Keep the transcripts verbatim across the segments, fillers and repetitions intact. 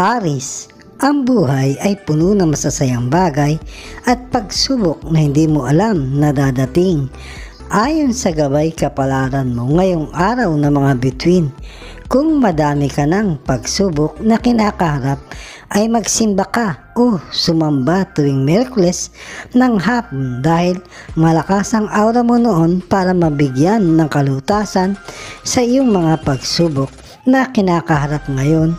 Aris, ang buhay ay puno ng masasayang bagay at pagsubok na hindi mo alam na dadating. Ayon sa gabay kapalaran mo ngayong araw na mga bituin, kung madami ka ng pagsubok na kinakaharap ay magsimba ka o sumamba tuwing Miyerkules ng hapon dahil malakas ang aura mo noon para mabigyan ng kalutasan sa iyong mga pagsubok na kinakaharap ngayon.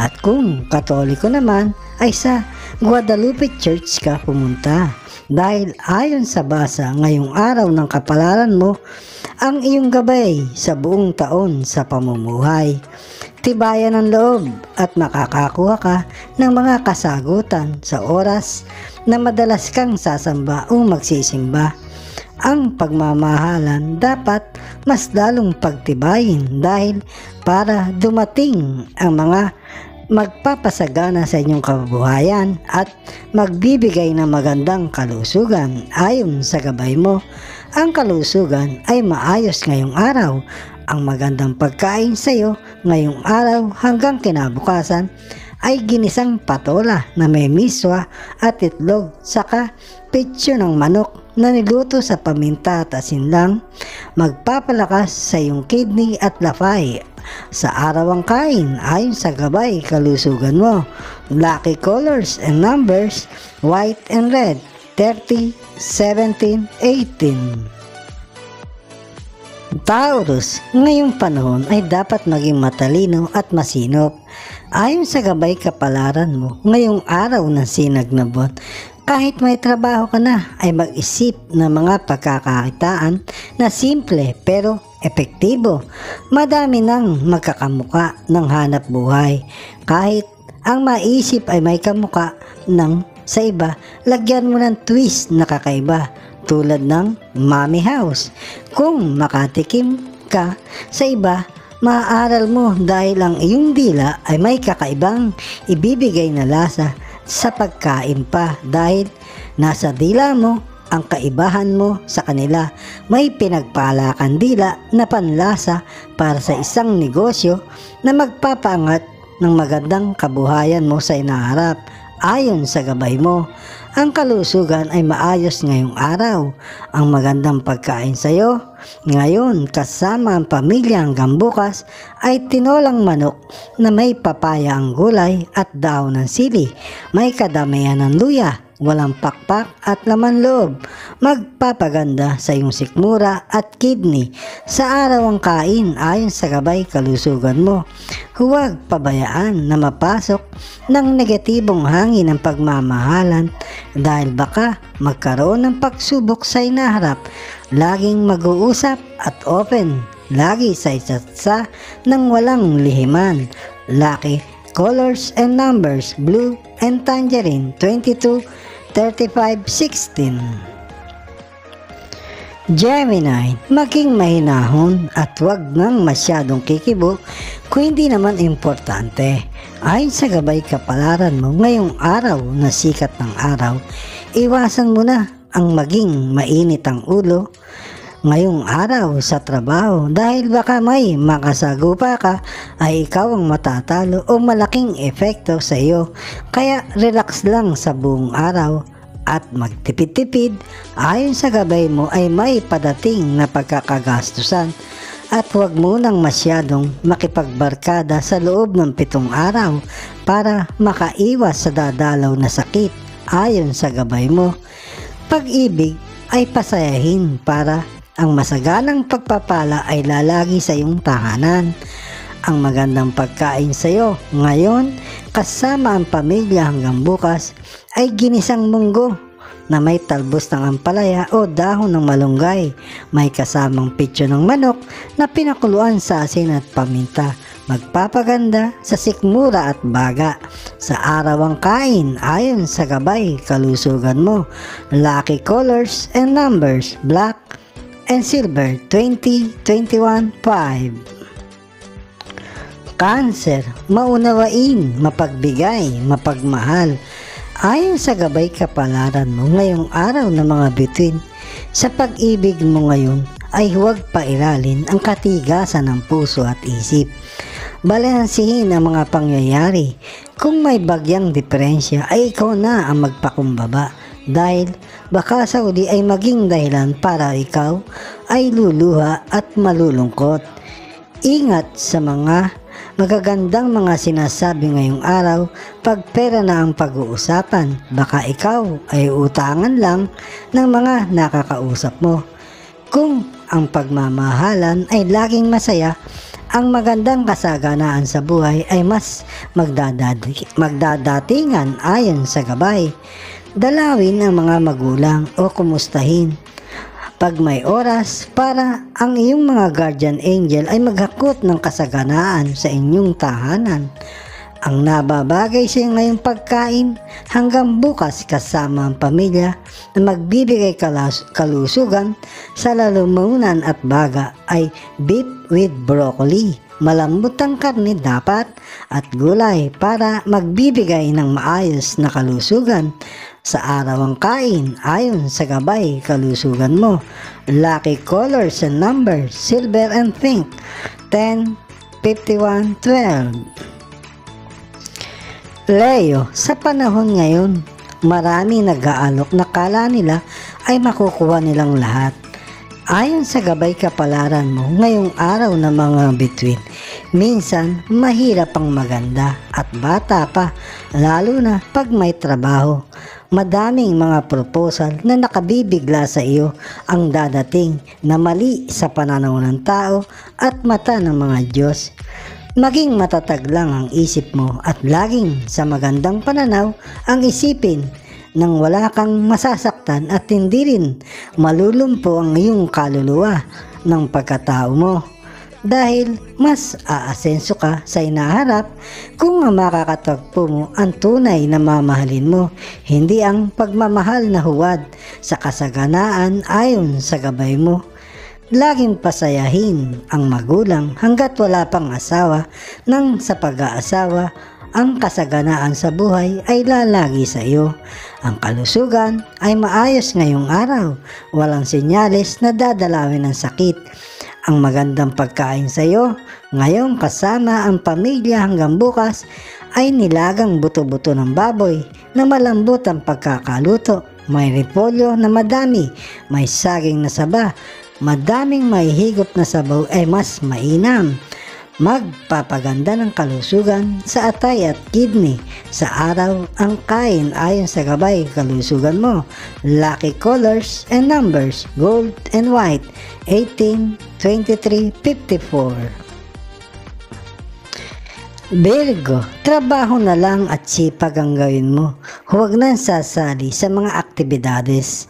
At kung Katoliko naman ay sa Guadalupe Church ka pumunta. Dahil ayon sa basa ngayong araw ng kapalaran mo, ang iyong gabay sa buong taon sa pamumuhay. Tibayan ng loob at makakakuha ka ng mga kasagutan sa oras na madalas kang sasamba o magsisimba. Ang pagmamahalan dapat mas lalong pagtibayin dahil para dumating ang mga magpapasagana sa inyong kabuhayan at magbibigay ng magandang kalusugan. Ayon sa gabay mo, ang kalusugan ay maayos ngayong araw. Ang magandang pagkain sa iyo ngayong araw hanggang kinabukasan ay ginisang patola na may miswa at itlog saka pitsyo ng manok na niluto sa paminta at asin lang. Magpapalakas sa iyong kidney at lafay sa araw ang kain. Ayon sa gabay kalusugan mo, lucky colors and numbers white and red, thirty, seventeen, eighteen. Taurus, ngayong panahon ay dapat maging matalino at masinop. Ayon sa gabay kapalaran mo ngayong araw ng sinag na buwan, kahit may trabaho ka na ay mag-isip ng mga pagkakakitaan na simple pero epektibo. Madami nang magkakamuka ng hanap buhay. Kahit ang maisip ay may kamuka ng sa iba, lagyan mo ng twist na kakaiba tulad ng mommy house. Kung makatikim ka sa iba, maaaral mo dahil ang iyong dila ay may kakaibang ibibigay na lasa sa pagkain pa dahil nasa dila mo ang kaibahan mo sa kanila. May pinagpalakan dila na panlasa para sa isang negosyo na magpapaangat ng magandang kabuhayan mo sa inaharap. Ayon sa gabay mo, ang kalusugan ay maayos ngayong araw. Ang magandang pagkain sa iyo ngayon kasama ang pamilya hanggang bukas ay tinolang manok na may papaya ang gulay at daon ng sili. May kadamihan ng luya, walang pakpak at laman loob. Magpapaganda sa iyong sikmura at kidney sa araw ang kain. Ayon sa gabay kalusugan mo, huwag pabayaan na mapasok ng negatibong hangin ng pagmamahalan dahil baka magkaroon ng pagsubok sa inaharap. Laging mag-uusap at open lagi sa isa't isa nang walang lihiman. Lucky colors and numbers blue and tangerine, twenty-two, thirty-five, sixteen. Gemini, maging mahinahon at huwag nang masyadong kikibo kung hindi naman importante. Ayon sa gabay kapalaran mo ngayong araw na sikat ng araw, iwasan mo na ang maging mainit ang ulo ngayong araw sa trabaho dahil baka may makasagupa ka ay ikaw ang matatalo o malaking epekto sa iyo. Kaya relax lang sa buong araw at magtipid-tipid. Ayon sa gabay mo ay may padating na pagkakagastusan at huwag mo nang masyadong makipagbarkada sa loob ng pitong araw para makaiwas sa dadalaw na sakit. Ayon sa gabay mo, pag-ibig ay pasayahin para ang masaganang pagpapala ay lalagi sa iyong tahanan. Ang magandang pagkain sa iyo ngayon kasama ang pamilya hanggang bukas ay ginisang munggo na may talbos ng ampalaya o dahon ng malunggay. May kasamang pitsyo ng manok na pinakuluan sa asin at paminta. Magpapaganda sa sikmura at baga sa araw ang kain. Ayon sa gabay kalusugan mo, lucky colors and numbers black and silver, twenty, twenty-one, five. Cancer, maunawain, mapagbigay, mapagmahal. Ayon sa gabay kapalaran mo ngayong araw ng mga bituin, sa pag-ibig mo ngayon ay huwag pairalin ang katigasan ng puso at isip. balansihin ang mga pangyayari. Kung may bagyang diferensya ay ikaw na ang magpakumbaba, dahil baka sa uli ay maging dahilan para ikaw ay luluha at malulungkot. Ingat sa mga magagandang mga sinasabi ngayong araw. Pag pera na ang pag-uusapan, baka ikaw ay utangan lang ng mga nakakausap mo. Kung ang pagmamahalan ay laging masaya, ang magandang kasaganaan sa buhay ay mas magdadatingan ayon sa gabay. Dalawin ang mga magulang o kumustahin pag may oras, para ang iyong mga guardian angel ay maghakot ng kasaganaan sa inyong tahanan. Ang nababagay sa iyo ngayong pagkain hanggang bukas kasama ang pamilya na magbibigay kalusugan sa lalamunan at baga ay beef with broccoli. Malambot ang karne dapat at gulay para magbibigay ng maayos na kalusugan. Sa araw ang kain ayon sa gabay kalusugan mo. Lucky colors and numbers, silver and pink, ten, fifty-one, twelve. Leo, sa panahon ngayon, marami nag-aalok na kala nila ay makukuha nilang lahat. Ayon sa gabay kapalaran mo, ngayong araw na mga bituin, minsan mahirap ang maganda at bata pa, lalo na pag may trabaho. Madaming mga proposal na nakabibigla sa iyo ang dadating na mali sa pananaw ng tao at mata ng mga Diyos. Maging matatag lang ang isip mo at laging sa magandang pananaw ang isipin, nang wala kang masasaktan at hindi rin malulumpo ang iyong kaluluwa ng pagkatao mo, dahil mas aasenso ka sa inaharap kung makakatagpo mo ang tunay na mamahalin mo, hindi ang pagmamahal na huwad sa kasaganaan ayon sa gabay mo. Laging pasayahin ang magulang hanggat wala pang asawa, nang sa pag-aasawa ang kasaganaan sa buhay ay lalagi sa iyo. Ang kalusugan ay maayos ngayong araw, walang senyales na dadalawin ng sakit. Ang magandang pagkain sa iyo ngayong kasama ang pamilya hanggang bukas ay nilagang buto-buto ng baboy na malambot ang pagkakaluto, may repolyo na madami, may saging na saba, madaming may higop na sabaw ay mas mainam. Magpapaganda ng kalusugan sa atay at kidney. Sa araw ang kain ayon sa gabay kalusugan mo. Lucky colors and numbers, gold and white, eighteen, twenty-three, fifty-four. Virgo, trabaho na lang at sipag ang gawin mo. Huwag nang sasali sa mga aktibidades.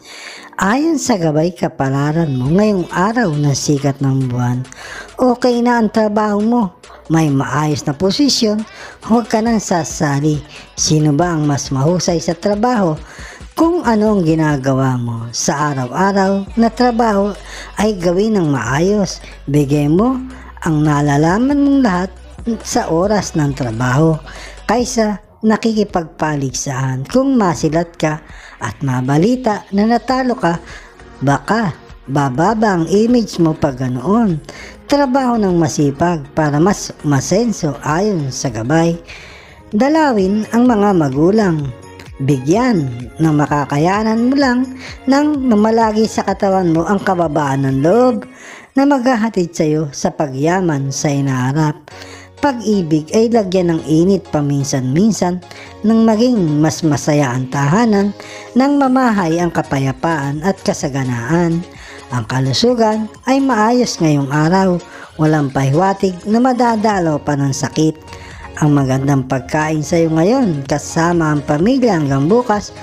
Ayon sa gabay kapalaran mo, ngayong araw na sikat ng buwan, okay na ang trabaho mo, may maayos na posisyon, huwag ka nang sasali. Sino ba ang mas mahusay sa trabaho? Kung ano ang ginagawa mo sa araw-araw na trabaho ay gawin ng maayos. Bigay mo ang nalalaman mong lahat sa oras ng trabaho, kaysa nakikipagpaligsahan. Kung masilat ka at mabalita na natalo ka, baka bababa ang image mo pag ganoon. Trabaho ng masipag para mas masenso ayon sa gabay. Dalawin ang mga magulang. Bigyan ng makakayanan mo lang nang mamalagi sa katawan mo ang kababaan ng loob na maghahatid sa iyo sa pagyaman sa inaharap. Pag-ibig ay lagyan ng init paminsan-minsan nang maging mas masaya ang tahanan, nang mamahay ang kapayapaan at kasaganaan. Ang kalusugan ay maayos ngayong araw, walang pahiwatig na madadalaw pa ng sakit. Ang magandang pagkain sa iyo ngayon kasama ang pamilya hanggang bukas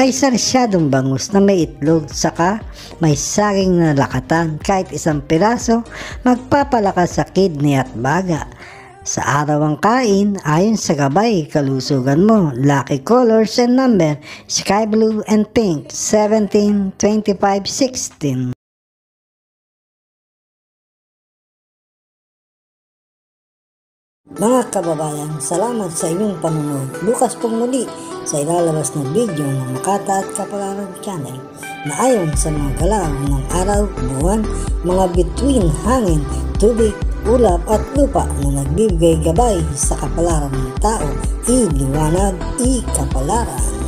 ay sarsyadong bangus na may itlog saka may saging na lakatan, kahit isang piraso magpapalakas sa kidney at baga. Sa araw ang kain ayon sa gabay kalusugan mo. Lucky colors and number, sky blue and pink, seventeen, twenty-five, sixteen. Mga kababayan, salamat sa inyong panunod. Bukas pong muli sa ilalabas na video ng Makata at Kapalaran Channel na ayon sa mga galaw ng araw, buwan, mga bituin, hangin, tubig ulap at lupa na nagbibigay gabay sa kapalaran ng tao. I-liwanag, i-kapalaran.